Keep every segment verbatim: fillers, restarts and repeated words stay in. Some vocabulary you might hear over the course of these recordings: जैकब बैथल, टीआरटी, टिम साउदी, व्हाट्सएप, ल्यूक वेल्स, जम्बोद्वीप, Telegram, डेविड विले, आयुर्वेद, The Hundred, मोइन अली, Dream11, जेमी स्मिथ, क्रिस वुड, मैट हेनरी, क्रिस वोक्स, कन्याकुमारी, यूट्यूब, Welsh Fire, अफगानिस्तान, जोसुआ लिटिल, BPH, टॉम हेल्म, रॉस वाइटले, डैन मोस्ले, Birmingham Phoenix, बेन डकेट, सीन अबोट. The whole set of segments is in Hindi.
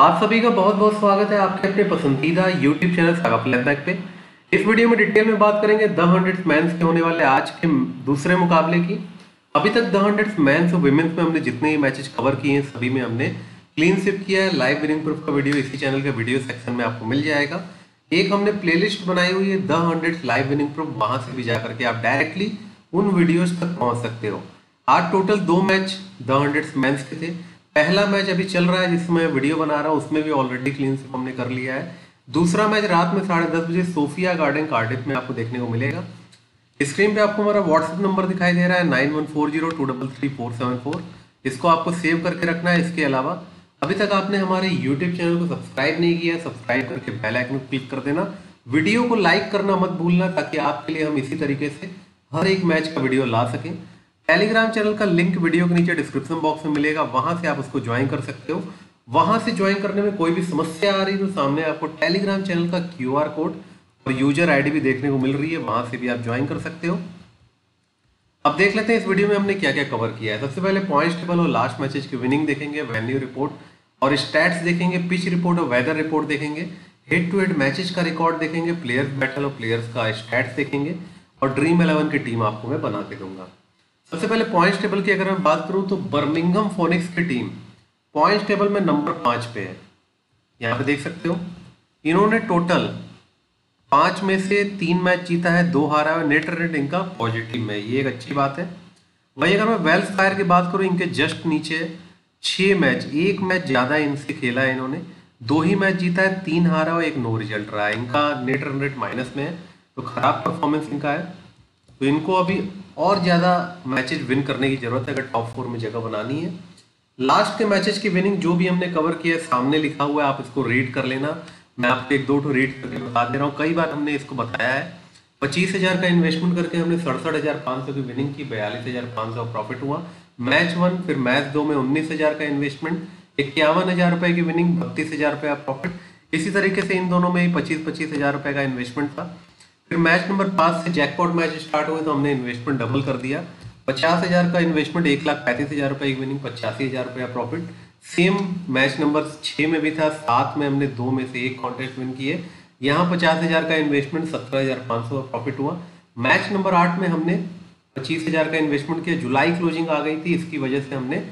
आप सभी का बहुत बहुत स्वागत है आपके अपने पसंदीदा YouTube चैनल सागा प्लेबैक पे। इस वीडियो में डिटेल में बात करेंगे द हंड्रेड मेंस के होने वाले आज के दूसरे मुकाबले की। अभी तक द हंड्रेड मेंस और विमेंस में हमने जितने ही मैचेस कवर किए हैं सभी में हमने क्लीन स्वीप किया है। लाइव विनिंग प्रूफ का वीडियो इसी चैनल के वीडियो सेक्शन में आपको मिल जाएगा। एक हमने प्लेलिस्ट बनाई हुई है the hundred live winning proof, वहाँ से भी जा करके आप डायरेक्टली उन वीडियोज तक पहुँच सकते हो। आज टोटल दो मैच द हंड्रेड मेंस के थे। पहला मैच अभी चल रहा है जिसमें वीडियो बना रहा हूँ, उसमें भी ऑलरेडी क्लीन स्वीप हमने कर लिया है। दूसरा मैच रात में साढ़े दस बजे सोफिया गार्डन कार्डिफ में आपको देखने को मिलेगा। स्क्रीन पे आपको हमारा व्हाट्सएप नंबर दिखाई दे रहा है nine one four zero two double three four seven four. इसको आपको सेव करके रखना है। इसके अलावा अभी तक आपने हमारे यूट्यूब चैनल को सब्सक्राइब नहीं किया है, सब्सक्राइब करके बेल आइकन पर क्लिक कर देना। वीडियो को लाइक करना मत भूलना ताकि आपके लिए हम इसी तरीके से हर एक मैच का वीडियो ला सकें। टेलीग्राम चैनल का लिंक वीडियो के नीचे डिस्क्रिप्शन बॉक्स में मिलेगा, वहां से आप उसको ज्वाइन कर सकते हो। वहां से ज्वाइन करने में कोई भी समस्या आ रही तो सामने आपको टेलीग्राम चैनल का क्यूआर कोड और यूजर आईडी भी देखने को मिल रही है, वहां से भी आप ज्वाइन कर सकते हो। अब देख लेते हैं इस वीडियो में हमने क्या क्या कवर किया है। सबसे पहले पॉइंट्स टेबल और लास्ट मैचेज की विनिंग देखेंगे, वेन्यू रिपोर्ट और स्टैट्स देखेंगे, पिच रिपोर्ट और वेदर रिपोर्ट देखेंगे, हेड टू हेड मैचेज का रिकॉर्ड देखेंगे, प्लेयर्स बैटल और प्लेयर्स का स्टैट्स देखेंगे और ड्रीम इलेवन की टीम आपको मैं बना के दूंगा। सबसे पहले पॉइंट्स टेबल की अगर मैं बात करूं तो बर्मिंघम फोनिक्स की टीम पॉइंट्स टेबल में नंबर पाँच पे है। यहाँ पे देख सकते हो इन्होंने टोटल पाँच में से तीन मैच जीता है, दो हारा है, नेट रेटिंग का पॉजिटिव है, ये एक अच्छी बात है। वही अगर मैं वेल्श फायर की बात करूं इनके जस्ट नीचे छः मैच, एक मैच ज़्यादा इनसे खेला है इन्होंने, दो ही मैच जीता है, तीन हारा और एक नो रिजल्ट रहा है। इनका नेट रन रेट माइनस में है तो ख़राब परफॉर्मेंस इनका है। तो इनको अभी और ज़्यादा मैचेज विन करने की ज़रूरत है अगर टॉप फोर में जगह बनानी है। लास्ट के मैचेज की विनिंग जो भी हमने कवर किया है सामने लिखा हुआ है, आप इसको रीड कर लेना। मैं आपको एक दो तो रीड करके बता दे रहा हूँ, कई बार हमने इसको बताया है। पच्चीस हज़ार का इन्वेस्टमेंट करके हमने सड़सठ हज़ार पाँच सौ की विनिंग की, बयालीस हज़ार पाँच सौ प्रॉफिट हुआ। मैच वन फिर मैच दो में उन्नीस हज़ार का इन्वेस्टमेंट, इक्यावन हज़ार रुपये की विनिंग, बत्तीस हज़ार रुपये का प्रॉफिट। इसी तरीके से इन दोनों में ही पच्चीस पच्चीस हज़ार रुपये का इन्वेस्टमेंट था। फिर मैच नंबर पाँच से जैकपॉट मैच स्टार्ट हुए तो हमने इन्वेस्टमेंट डबल कर दिया, पचास हज़ार का इन्वेस्टमेंट, एक लाख पैंतीस हज़ार रुपये की विनिंग, पचासी हज़ार रुपये का प्रॉफिट। सेम मैच नंबर छः में भी था, सात में हमने दो में से एक कॉन्टेस्ट विन किए, यहाँ पचास हज़ार का इन्वेस्टमेंट, सत्रह हज़ार पाँच सौ का प्रॉफिट हुआ। मैच नंबर आठ में हमने पच्चीस हज़ार का इन्वेस्टमेंट किया, जुलाई क्लोजिंग आ गई थी, इसकी वजह से हमने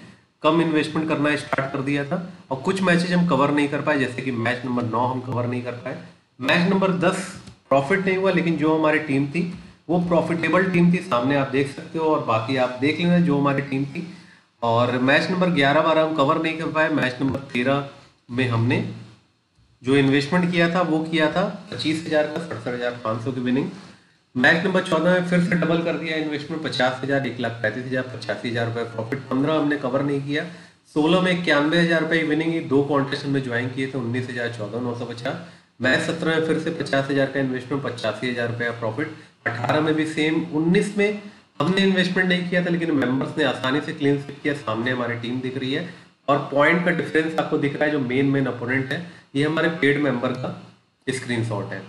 कम इन्वेस्टमेंट करना स्टार्ट कर दिया था और कुछ मैचेज हम कवर नहीं कर पाए, जैसे कि मैच नंबर नौ हम कवर नहीं कर पाए। मैच नंबर दस प्रॉफिट नहीं हुआ, लेकिन जो हमारी टीम थी वो प्रॉफिटेबल टीम थी, सामने आप देख सकते हो और बाकी आप देख लेना जो हमारी टीम थी। और मैच नंबर ग्यारह बारह हम कवर नहीं कर पाए। मैच नंबर तेरह में हमने जो इन्वेस्टमेंट किया था वो किया था पच्चीस हज़ार का, सड़सठ हज़ार पाँच सौ की विनिंग। मैच नंबर चौदह में फिर से डबल कर दिया इन्वेस्टमेंट, पचास हज़ार, एक लाख पैंतीस हज़ार, पचासी हज़ार रुपये प्रॉफिट। पंद्रह हमने कवर नहीं किया, सोलह में इक्यानवे हज़ार रुपये की विनिंग, दो कॉन्टेस्ट हमने ज्वाइन किए थे, उन्नीस हज़ार चौदह नौ सौ पचास। मैच सत्रह में फिर से पचास हज़ार का इन्वेस्टमेंट, पचासी हज़ार रुपये का प्रॉफिट। अठारह में भी सेम, उन्नीस में हमने इन्वेस्टमेंट नहीं किया था लेकिन मेंबर्स ने आसानी से क्लीन स्वीप किया, सामने हमारी टीम दिख रही है और पॉइंट का डिफरेंस आपको दिख रहा है, जो मेन मेन अपोनेंट है ये हमारे पेड मेंबर का स्क्रीनशॉट है।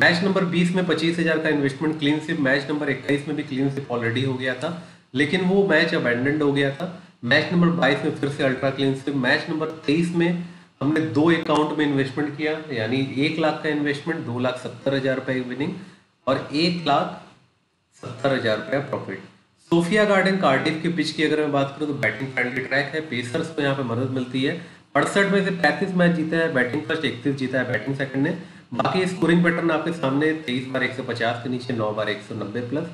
मैच नंबर बीस में पच्चीस हज़ार का investment clean sweep, match number इक्कीस में भी क्लीन स्वीप ऑलरेडी हो गया था लेकिन वो मैच अबैंडन्ड हो गया था। मैच नंबर बाईस में फिर से ultra clean sweep. Match number तेईस में हमने दो अकाउंट में इन्वेस्टमेंट किया, यानी एक लाख का इन्वेस्टमेंट, दो लाख सत्तर हज़ार रुपये की विनिंग और एक लाख सत्तर हज़ार रुपये प्रॉफिट। सोफिया गार्डन कार्डिफ की पिच की अगर मैं बात करूं तो बैटिंग फ्रेंडली ट्रैक है, पेसर्स को यहाँ पे मदद मिलती है। अड़सठ में से पैंतीस मैच जीता है बैटिंग फर्स्ट, इकतीस जीता है बैटिंग सेकंड ने। बाकी स्कोरिंग पैटर्न आपके सामने, तेईस बार एक सौ पचास के नीचे, नौ बार एक सौ नब्बे प्लस,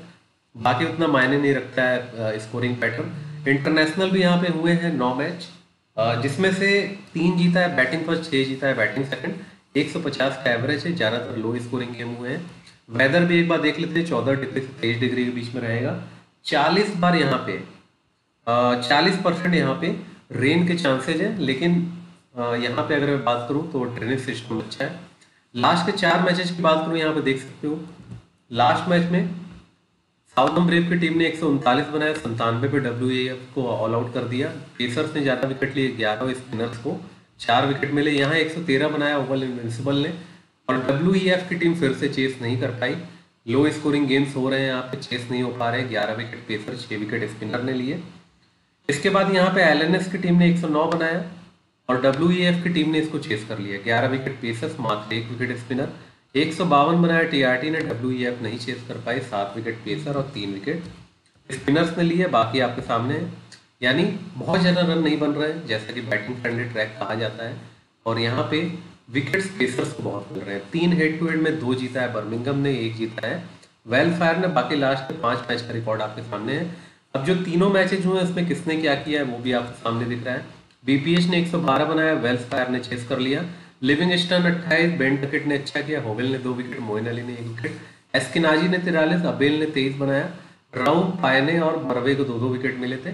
बाकी उतना मायने नहीं रखता है स्कोरिंग पैटर्न। इंटरनेशनल भी यहाँ पे हुए हैं नौ मैच, जिसमें से तीन जीता है बैटिंग फर्स्ट, छः जीता है बैटिंग सेकंड, एक सौ पचास का एवरेज है, ज़्यादातर लो स्कोरिंग गेम हुए हैं। वेदर भी एक बार देख लेते हैं, चौदह डिग्री से तेईस डिग्री के बीच में रहेगा। चालीस बार यहाँ पे चालीस परसेंट यहाँ पे रेन के चांसेज हैं, लेकिन यहाँ पे अगर मैं बात करूँ तो ड्रेनेज सिस्टम अच्छा है। लास्ट के चार मैचेज की बात करूँ यहाँ पर देख सकते हो, लास्ट मैच में साउथम ब्रेव की टीम ने एक सौ उनतालीस बनाया, संतानवे पे डब्ल्यू ए एफ को ऑल आउट कर दिया। पेसर्स ने ज़्यादा विकेट लिए ग्यारह, स्पिनर्स को चार विकेट मिले, यहाँ एक सौ तेरह बनाया ओवल इन्विंसिबल ने और डब्ल्यू ई एफ की टीम फिर से चेस नहीं कर पाई। लो स्कोरिंग गेम्स हो रहे हैं, यहाँ पे चेस नहीं हो पा रहे, ग्यारह विकेट पेसर, छः विकेट स्पिनर ने लिए। इसके बाद यहाँ पे एल एन एस की टीम ने एक सौ नौ बनाया और डब्ल्यूईएफ की टीम ने इसको चेस कर लिया। ग्यारह विकेट पेसर्स, मात्र एक विकेट स्पिनर। एक सौ बावन बनाया टीआरटी ने, डब्ल्यूईएफ नहीं चेस कर पाई। सात विकेट पेसर और तीन विकेट स्पिनर्स ने लिए। बाकी आपके सामने यानी बहुत ज़्यादा रन नहीं बन रहे हैं, जैसा कि बैटिंग फ्रेंडली ट्रैक कहा जाता है। और यहाँ पे विकेट्स पेसर्स को बहुत मिल रहे हैं। तीन हेड टू हेड में दो जीता है बर्मिंघम ने, एक जीता है वेल्श फायर ने। बाकी लास्ट में पाँच मैच का रिकॉर्ड आपके सामने है। अब जो तीनों मैचेज हुए हैं उसमें किसने क्या किया है वो भी आपके सामने दिख रहा है। बीपीएच ने एक सौ बारह बनाया, वेल्श फायर ने छेस कर लिया। लिविंगस्टन अट्ठाईस, बेंटकेट ने अच्छा किया, होवेल ने दो विकेट, मोइन अली ने एक विकेट, एस्किनाजी ने तिरालीस, अबेल ने तेईस बनाया। राउ, पायने और मरवे को दो दो विकेट मिले थे।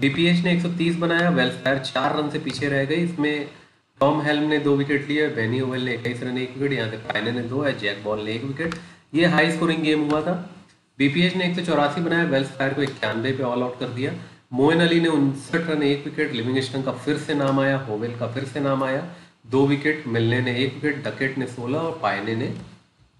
बीपीएच ने एक सौ तीस बनाया, वेल्श फायर चार रन से पीछे रह गई। इसमें टॉम हेल्म ने दो विकेट लिए, बेनी ओवेल ने इक्कीस रन एक विकेट, यहाँ से पायने ने दो और जैक बॉल ने एक विकेट। ये हाई स्कोरिंग गेम हुआ था। बीपीएच ने एक सौ चौरासी बनाया, वेल्श फायर को इक्यानवे पे ऑल आउट कर दिया। मोइन अली ने उनसठ रन एक विकेट, लिविंगस्टन का फिर से नाम आया, होवेल का फिर से नाम आया, दो विकेट, मिलने ने एक विकेट, डकेट ने सोलह और पायने ने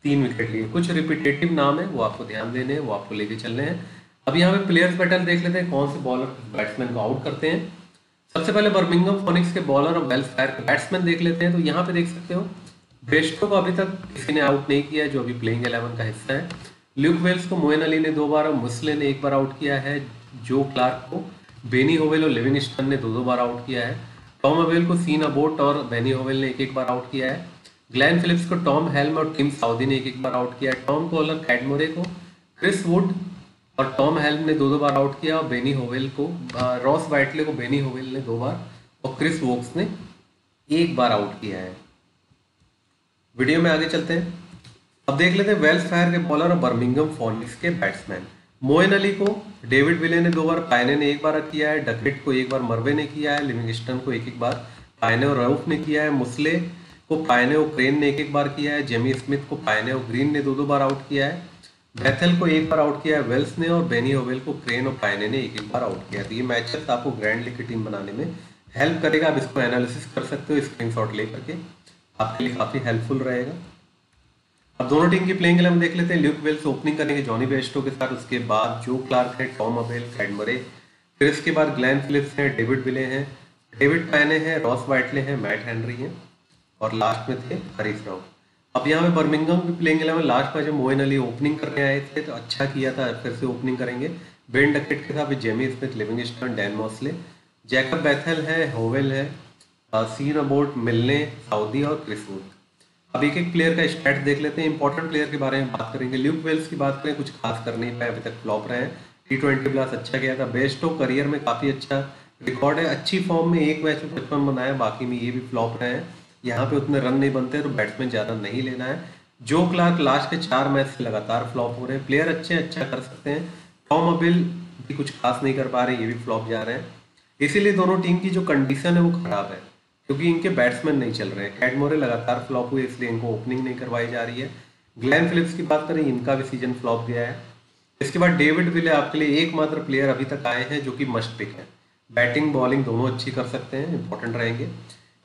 तीन विकेट लिए। कुछ रिपीटेटिव नाम है, वो आपको ध्यान देने हैं, वो आपको लेके चलने हैं। अब यहाँ पे प्लेयर्स बैटल देख लेते हैं, कौन से बॉलर बैट्समैन को आउट करते हैं। सबसे पहले बर्मिंघम फोनिक्स के बॉलर और वेल्श फायर के बैट्समैन देख लेते हैं। तो यहाँ पे देख सकते हो बेस्टो को अभी तक किसी ने आउट नहीं किया, जो अभी प्लेइंग इलेवन का हिस्सा है। ल्यूक वेल्स को मोइन अली ने दो बार और मुस्ले ने एक बार आउट किया है। जो क्लार्क को बेनी होवेल और लिविंगस्टन ने दो दो बार आउट किया है। टॉम अबेल को सीन अबोट और बेनी होवेल ने एक एक बार आउट किया है। ग्लेन फिलिप्स को टॉम हेल्म और टिम साउदी ने एक एक बार आउट किया है। टॉम कोलर कैडमोरे को क्रिस वुड और टॉम हेल्म ने दो दो बार आउट किया और बेनी होवेल को रॉस वाइटले को बेनी होवेल ने दो बार और क्रिस वोक्स ने एक बार आउट किया है। वीडियो में आगे चलते हैं। अब देख लेते हैं वेल्श फायर के बॉलर और बर्मिंघम फोनिक्स के बैट्समैन। मोइन अली को डेविड विले ने दो बार, पायने ने एक बार किया है, डकेट को एक बार, मरवे ने किया है, लिविंगस्टन को एक एक बार पायने और रऊफ ने किया है, मुस्ले को पायने और क्रेन ने एक एक बार किया है, जेमी स्मिथ को पायने और ग्रीन ने दो दो बार आउट किया है, बैथल को एक बार आउट किया है वेल्स ने और बेनी होवेल को क्रेन और पायने ने एक एक बार आउट किया है। तो ये मैचेस आपको ग्रैंड लीग की टीम बनाने में हेल्प करेगा। आप इसको एनालिसिस कर सकते हो, स्क्रीनशॉट ले करके आपके लिए काफ़ी हेल्पफुल रहेगा। अब दोनों टीम की प्लेइंग इलेवन देख लेते हैं। ल्यूक वेल्स ओपनिंग करेंगे जॉनी बेस्टो के साथ, उसके बाद जो क्लार्क है, टॉम अबेल, कैडमरे, फिर इसके बाद ग्लेन फिलिप्स हैं, डेविड विले हैं, डेविड पैने हैं, रॉस वाइटले हैं, मैट हेनरी हैं और लास्ट में थे हरीश राव। अब यहाँ पे बर्मिंघम की प्लेइंग इलेवन लास्ट मैच में मोइन अली ओपनिंग करने आए थे तो अच्छा किया था, फिर से ओपनिंग करेंगे। बेन डकेट के साथ जेमी स्मिथ, Livingstone, Dan Mousley, जैकब बैथल है, होवेल है, सीन अबोट, मिलने, साउदी और क्रिस वुड। अब एक एक प्लेयर का स्टैट्स देख लेते हैं। इंपॉर्टेंट प्लेयर के बारे में बात करेंगे। ल्यूक वेल्स की बात करें, कुछ खास कर नहीं पाए, अभी तक फ्लॉप रहे हैं। टी ट्वेंटी प्लस अच्छा गया था। बेस्टो करियर में काफ़ी अच्छा रिकॉर्ड है, अच्छी फॉर्म में, एक मैच में पचपन बनाया, बाकी में ये भी फ्लॉप रहे हैं। यहाँ पे उतने रन नहीं बनते तो बैट्समैन ज़्यादा नहीं लेना है। जो क्लार्क लास्ट के चार मैच से लगातार फ्लॉप हो रहे हैं। प्लेयर अच्छे अच्छा कर सकते हैं। टॉम अबेल भी कुछ खास नहीं कर पा रहे, ये भी फ्लॉप जा रहे हैं। इसीलिए दोनों टीम की जो कंडीशन है वो ख़राब है, क्योंकि इनके बैट्समैन नहीं चल रहे हैं। कैडमोरे लगातार फ्लॉप हुए, इसलिए इनको ओपनिंग नहीं करवाई जा रही है। ग्लेन फिलिप्स की बात करें, इनका भी सीजन फ्लॉप गया है। इसके बाद डेविड विले आपके लिए एकमात्र प्लेयर अभी तक आए हैं जो कि मस्ट पिक है। बैटिंग बॉलिंग दोनों अच्छी कर सकते हैं, इंपॉर्टेंट रहेंगे।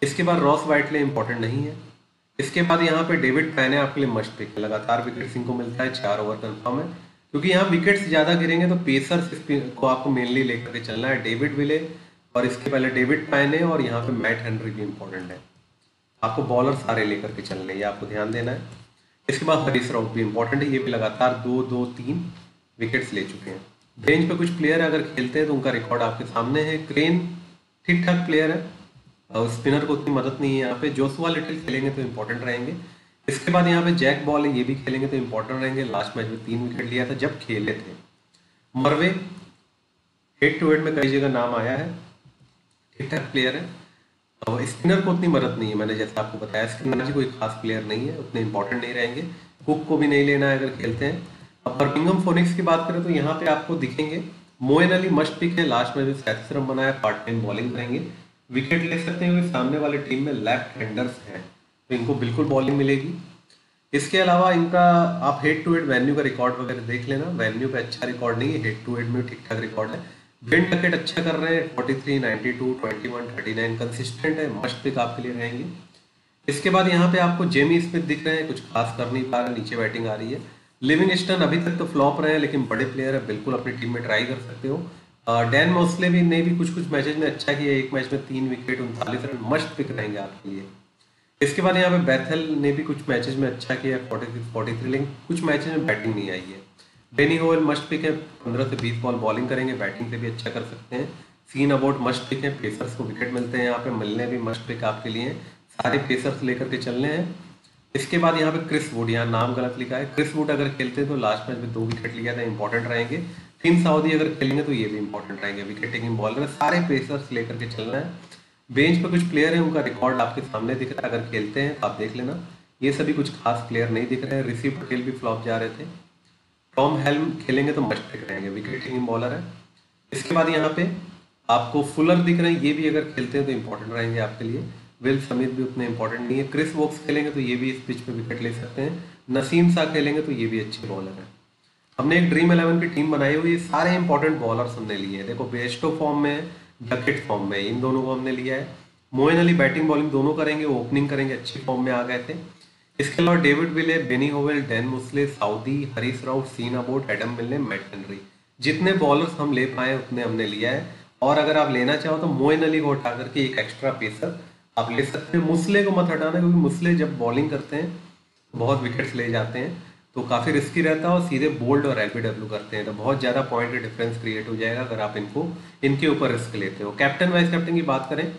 इसके बाद रॉस वाइटले इंपॉर्टेंट नहीं है। इसके बाद यहाँ पर डेविड पैने आपके लिए मस्ट पिक है, लगातार विकेट्स इनको मिलता है, चार ओवर कन्फर्म है। क्योंकि यहाँ विकेट्स ज़्यादा गिरेंगे तो पेसर्स को आपको मेनली लेकर के चलना है। डेविड विले और इसके पहले डेविड पैने और यहाँ पे मैट हेनरी भी इम्पोर्टेंट है। आपको बॉलर सारे लेकर के चलने, ये आपको ध्यान देना है। इसके बाद हरीश राउत भी इम्पोर्टेंट है, ये भी लगातार दो दो तीन विकेट्स ले चुके हैं। बेंच पे कुछ प्लेयर अगर खेलते हैं तो उनका रिकॉर्ड आपके सामने है। क्रेन ठीक ठाक प्लेयर है और स्पिनर को उतनी मदद नहीं है। यहाँ पे जोसुआ लिटिल खेलेंगे तो इम्पोर्टेंट रहेंगे। इसके बाद यहाँ पे जैक बॉल है, ये भी खेलेंगे तो इम्पोर्टेंट रहेंगे। लास्ट मैच में तीन विकेट लिया था जब खेले थे। मरवे हेड टू हेड में कई जगह नाम आया है, ठीक ठाक प्लेयर है और स्पिनर को उतनी मदद नहीं है। मैंने जैसा आपको बताया स्पिनर जी कोई खास प्लेयर नहीं है, उतने इंपॉर्टेंट नहीं रहेंगे। कुक को भी नहीं लेना है अगर खेलते हैं। अब बर्मिंघम फोनिक्स की बात करें तो यहाँ पे आपको दिखेंगे मोइन अली मस्ट पिक है, लास्ट में सैंतीस रन बनाया, पार्ट टाइम बॉलिंग करेंगे। विकेट ले सकते हैं, सामने वाले टीम में लेफ्ट हैंडर्स हैं तो इनको बिल्कुल बॉलिंग मिलेगी। इसके अलावा इनका आप हेड टू हेड वेन्यू का रिकॉर्ड वगैरह देख लेना। वेन्यू पे अच्छा रिकॉर्ड नहीं है, हेड टू हेड में ठीक ठाक रिकॉर्ड है। बेन डकेट अच्छा कर रहे हैं, तैंतालीस, बानवे, उनतालीस कंसिस्टेंट है, मस्ट पिक आपके लिए रहेंगे। इसके बाद यहाँ पे आपको जेमी स्मिथ दिख रहे हैं, कुछ खास कर नहीं पा रहे, नीचे बैटिंग आ रही है। लिविंगस्टन अभी तक तो फ्लॉप रहे हैं, लेकिन बड़े प्लेयर है, बिल्कुल अपनी टीम में ट्राई कर सकते हो। डैन मोस्ले भी ने भी कुछ कुछ मैचेज में अच्छा किया, एक मैच में तीन विकेट उनतालीस रन मस्त पिक रहेंगे आपके लिए। इसके बाद यहाँ पे बैथल ने भी कुछ मैचेज में अच्छा किया फोर्टी थ्री लेकिन कुछ मैचेज में बैटिंग नहीं आई है। बेनी होल मस्ट पिक है, पंद्रह से बीस बॉल बॉलिंग करेंगे, बैटिंग से भी अच्छा कर सकते हैं। सीन अबाउट मस्ट पिक है, पेसर्स को विकेट मिलते हैं यहाँ पे, मिलने भी मस्ट पिक आपके लिए, सारे पेसर्स लेकर के चलने हैं। इसके बाद यहाँ पे क्रिस वुड, यहाँ नाम गलत लिखा है, क्रिस वुड अगर खेलते हैं तो लास्ट मैच में दो विकेट लिया था, इंपॉर्टेंट रहेंगे। फिन साउदी अगर खेलेंगे तो ये भी इंपॉर्टेंट रहेंगे, विकेट टेकिंग बॉलर, सारे पेसर्स लेकर के चलना है। बेंच पर कुछ प्लेयर हैं, उनका रिकॉर्ड आपके सामने दिख रहा है, अगर खेलते हैं तो आप देख लेना, ये सभी कुछ खास प्लेयर नहीं दिख रहे हैं। ऋषि पटेल भी फ्लॉप जा रहे थे। टॉम हेल्म खेलेंगे तो मस्ट पिक रहेंगे, विकेट टेकिंग बॉलर है। इसके बाद यहाँ पे आपको फुलर दिख रहे हैं, ये भी अगर खेलते हैं तो इंपॉर्टेंट रहेंगे आपके लिए। विल समित भी उतने इंपॉर्टेंट नहीं है। क्रिस वोक्स खेलेंगे तो ये भी इस पिच पे विकेट ले सकते हैं। नसीम शाह खेलेंगे तो ये भी अच्छे बॉलर हैं। हमने एक ड्रीम इलेवन की टीम बनाई हुई है, सारे इंपॉर्टेंट बॉलर्स हमने लिए हैं। देखो बेस्टो फॉर्म में, डकेट फॉर्म में, इन दोनों को हमने लिया है। मोइन अली बैटिंग बॉलिंग दोनों करेंगे, ओपनिंग करेंगे, अच्छी फॉर्म में आ गए थे। इसके अलावा डेविड विले, Benny Howell, डैन मोस्ले, Southee, Haris Rauf, सीन अबोट, Adam Milne, मैट हेनरी, जितने बॉलर्स हम ले पाए उतने हमने लिया है। और अगर आप लेना चाहो तो मोइन अली को हटा करके एक एक्स्ट्रा पेसर आप ले सकते हैं। मुस्ले को मत हटाना क्योंकि मुस्ले जब बॉलिंग करते हैं बहुत विकेट्स ले जाते हैं तो काफ़ी रिस्की रहता है और सीधे बोल्ड और एलबीडब्ल्यू करते हैं, तो बहुत ज़्यादा पॉइंट डिफरेंस क्रिएट हो जाएगा अगर आप इनको इनके ऊपर रिस्क लेते हो। कैप्टन वाइस कैप्टन की बात करें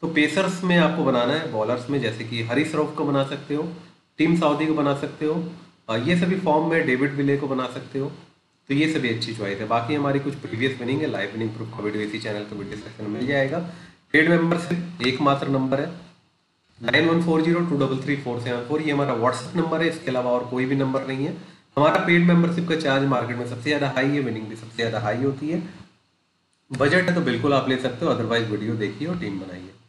तो पेसर्स में आपको बनाना है, बॉलर्स में जैसे कि हरीश राउत को बना सकते हो, टीम साउदी को बना सकते हो, ये सभी फॉर्म में डेविड विले को बना सकते हो, तो ये सभी अच्छी चॉइस है। बाकी हमारी कुछ प्रीवियस विनिंग है, लाइव विनिंग प्रूफ का वीडियो इसी चैनल का वीडियो सेक्शन में मिल जाएगा। पेड मेंबर से एकमात्र नंबर है nine one four zero two double three four seven four, ये हमारा व्हाट्सएप नंबर है, इसके अलावा और कोई भी नंबर नहीं है। हमारा पेड मेंबरशिप का चार्ज मार्केट में सबसे ज़्यादा हाई है, विनिंग भी सबसे ज़्यादा हाई होती है। बजट है तो बिल्कुल आप ले सकते हो, अदरवाइज वीडियो देखिए और टीम बनाइए।